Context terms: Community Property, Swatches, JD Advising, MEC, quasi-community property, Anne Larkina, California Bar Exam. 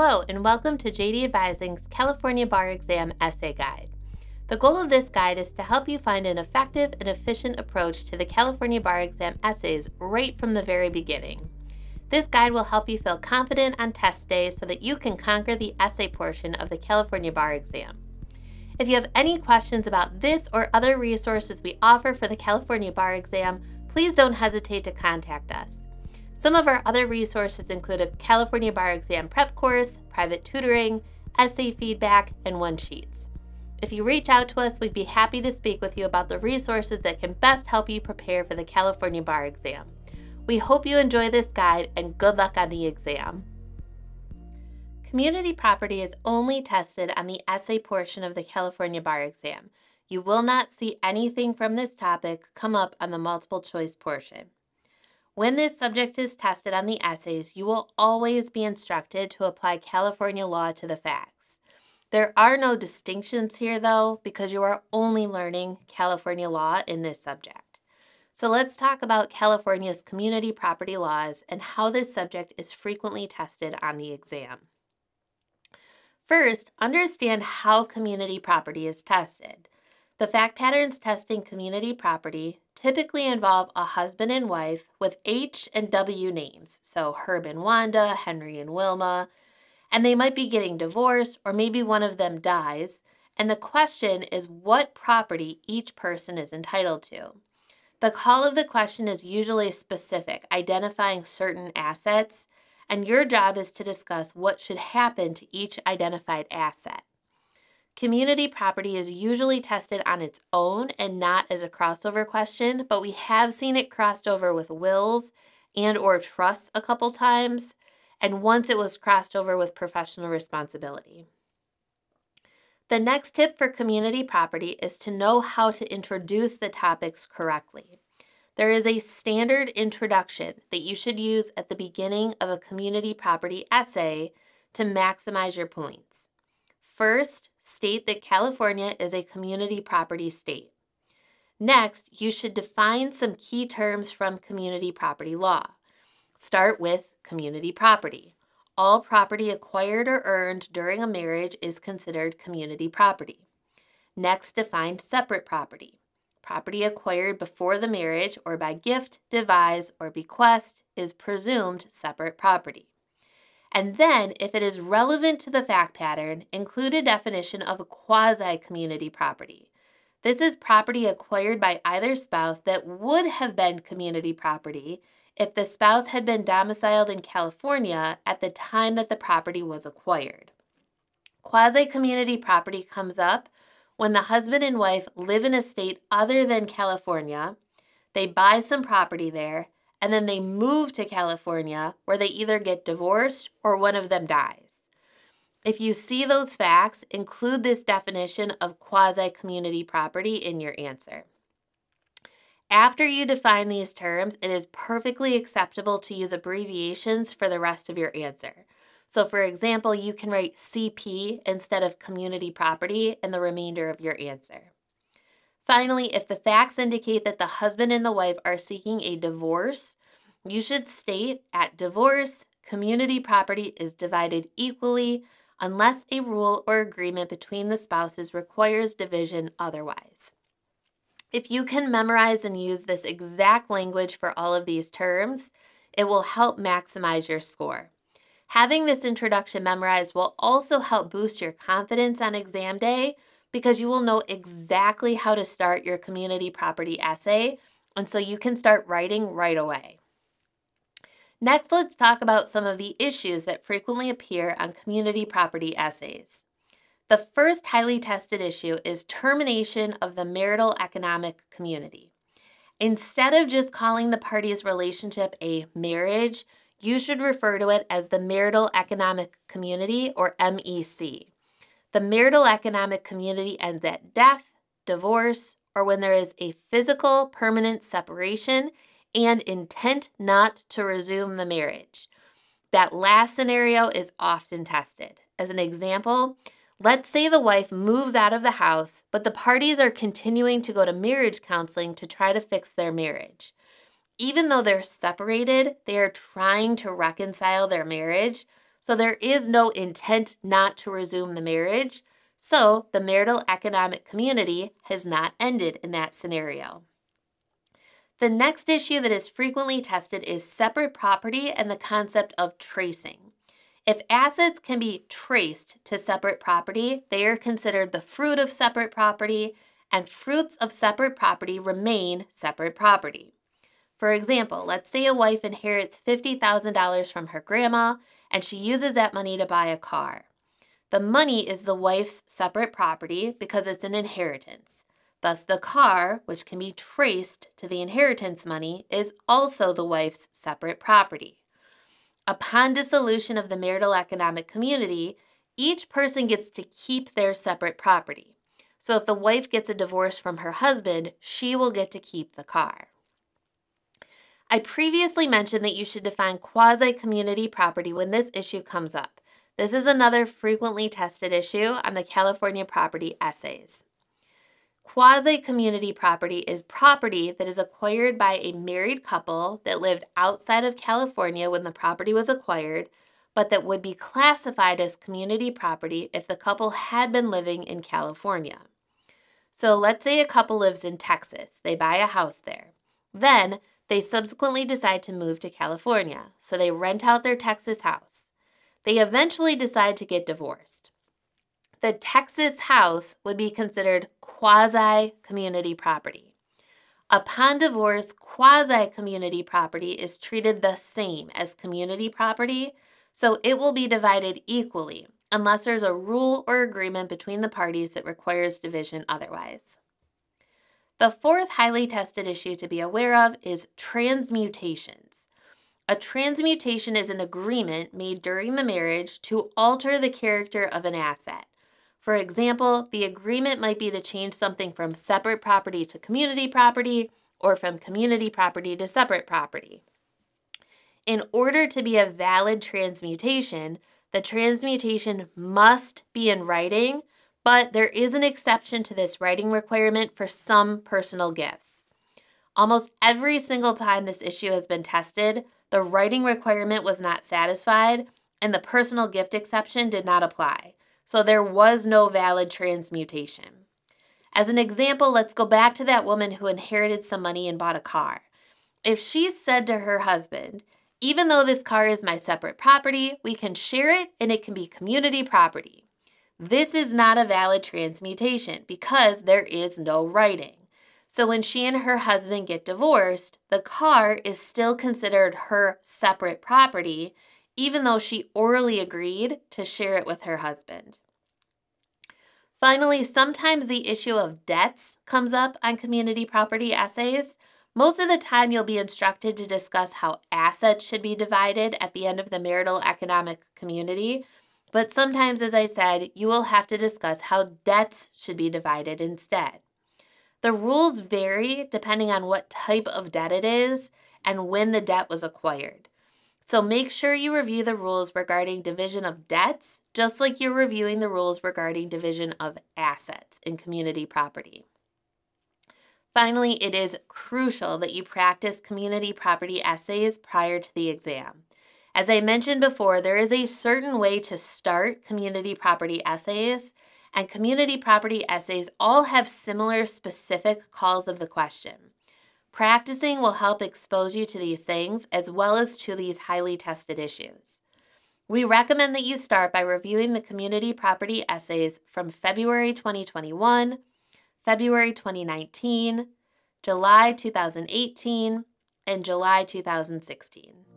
Hello and welcome to JD Advising's California Bar Exam Essay Guide. The goal of this guide is to help you find an effective and efficient approach to the California Bar Exam essays right from the very beginning. This guide will help you feel confident on test day so that you can conquer the essay portion of the California Bar Exam. If you have any questions about this or other resources we offer for the California Bar Exam, please don't hesitate to contact us. Some of our other resources include a California Bar Exam prep course, private tutoring, essay feedback, and one-sheets. If you reach out to us, we'd be happy to speak with you about the resources that can best help you prepare for the California Bar Exam. We hope you enjoy this guide and good luck on the exam. Community property is only tested on the essay portion of the California Bar Exam. You will not see anything from this topic come up on the multiple choice portion. When this subject is tested on the essays, you will always be instructed to apply California law to the facts. There are no distinctions here, though, because you are only learning California law in this subject. So let's talk about California's community property laws and how this subject is frequently tested on the exam. First, understand how community property is tested. The fact patterns testing community property typically involve a husband and wife with H and W names, so Herb and Wanda, Henry and Wilma, and they might be getting divorced or maybe one of them dies, and the question is what property each person is entitled to. The call of the question is usually specific, identifying certain assets, and your job is to discuss what should happen to each identified asset. Community property is usually tested on its own and not as a crossover question, but we have seen it crossed over with wills and or trusts a couple times, and once it was crossed over with professional responsibility. The next tip for community property is to know how to introduce the topics correctly. There is a standard introduction that you should use at the beginning of a community property essay to maximize your points. First, state that California is a community property state. Next, you should define some key terms from community property law. Start with community property. All property acquired or earned during a marriage is considered community property. Next, define separate property. Property acquired before the marriage or by gift, devise, or bequest is presumed separate property. And then, if it is relevant to the fact pattern, include a definition of a quasi-community property. This is property acquired by either spouse that would have been community property if the spouse had been domiciled in California at the time that the property was acquired. Quasi-community property comes up when the husband and wife live in a state other than California, they buy some property there, and then they move to California where they either get divorced or one of them dies. If you see those facts, include this definition of quasi-community property in your answer. After you define these terms, it is perfectly acceptable to use abbreviations for the rest of your answer. So for example, you can write CP instead of community property in the remainder of your answer. Finally, if the facts indicate that the husband and the wife are seeking a divorce, you should state, at divorce, community property is divided equally unless a rule or agreement between the spouses requires division otherwise. If you can memorize and use this exact language for all of these terms, it will help maximize your score. Having this introduction memorized will also help boost your confidence on exam day, because you will know exactly how to start your community property essay, and so you can start writing right away. Next, let's talk about some of the issues that frequently appear on community property essays. The first highly tested issue is termination of the marital economic community. Instead of just calling the parties' relationship a marriage, you should refer to it as the marital economic community, or MEC. The marital economic community ends at death, divorce, or when there is a physical permanent separation and intent not to resume the marriage. That last scenario is often tested. As an example, let's say the wife moves out of the house, but the parties are continuing to go to marriage counseling to try to fix their marriage. Even though they're separated, they are trying to reconcile their marriage, So there is no intent not to resume the marriage. So the marital economic community has not ended in that scenario. The next issue that is frequently tested is separate property and the concept of tracing. If assets can be traced to separate property, they are considered the fruit of separate property, and fruits of separate property remain separate property. For example, let's say a wife inherits $50,000 from her grandma and she uses that money to buy a car. The money is the wife's separate property because it's an inheritance. Thus, the car, which can be traced to the inheritance money, is also the wife's separate property. Upon dissolution of the marital economic community, each person gets to keep their separate property. So if the wife gets a divorce from her husband, she will get to keep the car. I previously mentioned that you should define quasi-community property when this issue comes up. This is another frequently tested issue on the California property essays. Quasi-community property is property that is acquired by a married couple that lived outside of California when the property was acquired, but that would be classified as community property if the couple had been living in California. So let's say a couple lives in Texas. They buy a house there. Then they subsequently decide to move to California, so they rent out their Texas house. They eventually decide to get divorced. The Texas house would be considered quasi-community property. Upon divorce, quasi-community property is treated the same as community property, so it will be divided equally unless there's a rule or agreement between the parties that requires division otherwise. The fourth highly tested issue to be aware of is transmutations. A transmutation is an agreement made during the marriage to alter the character of an asset. For example, the agreement might be to change something from separate property to community property or from community property to separate property. In order to be a valid transmutation, the transmutation must be in writing, but there is an exception to this writing requirement for some personal gifts. Almost every single time this issue has been tested, the writing requirement was not satisfied and the personal gift exception did not apply. So there was no valid transmutation. As an example, let's go back to that woman who inherited some money and bought a car. If she said to her husband, "Even though this car is my separate property, we can share it and it can be community property." This is not a valid transmutation because there is no writing. So when she and her husband get divorced, the car is still considered her separate property, even though she orally agreed to share it with her husband. Finally, sometimes the issue of debts comes up on community property essays. Most of the time, you'll be instructed to discuss how assets should be divided at the end of the marital economic community, but sometimes, as I said, you will have to discuss how debts should be divided instead. The rules vary depending on what type of debt it is and when the debt was acquired. So make sure you review the rules regarding division of debts, just like you're reviewing the rules regarding division of assets in community property. Finally, it is crucial that you practice community property essays prior to the exam. As I mentioned before, there is a certain way to start community property essays, and community property essays all have similar specific calls of the question. Practicing will help expose you to these things as well as to these highly tested issues. We recommend that you start by reviewing the community property essays from February 2021, February 2019, July 2018, and July 2016.